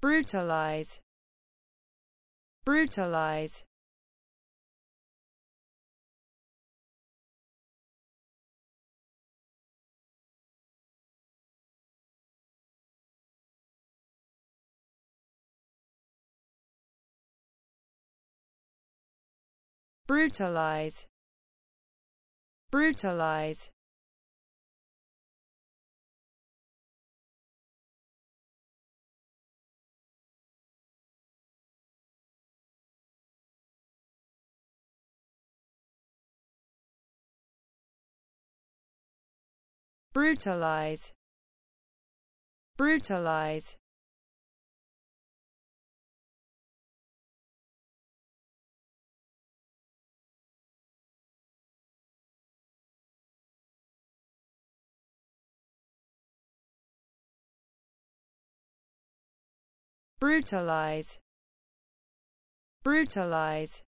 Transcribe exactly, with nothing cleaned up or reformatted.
Brutalise. Brutalise. Brutalise. Brutalise. Brutalise. Brutalise. Brutalise. Brutalise.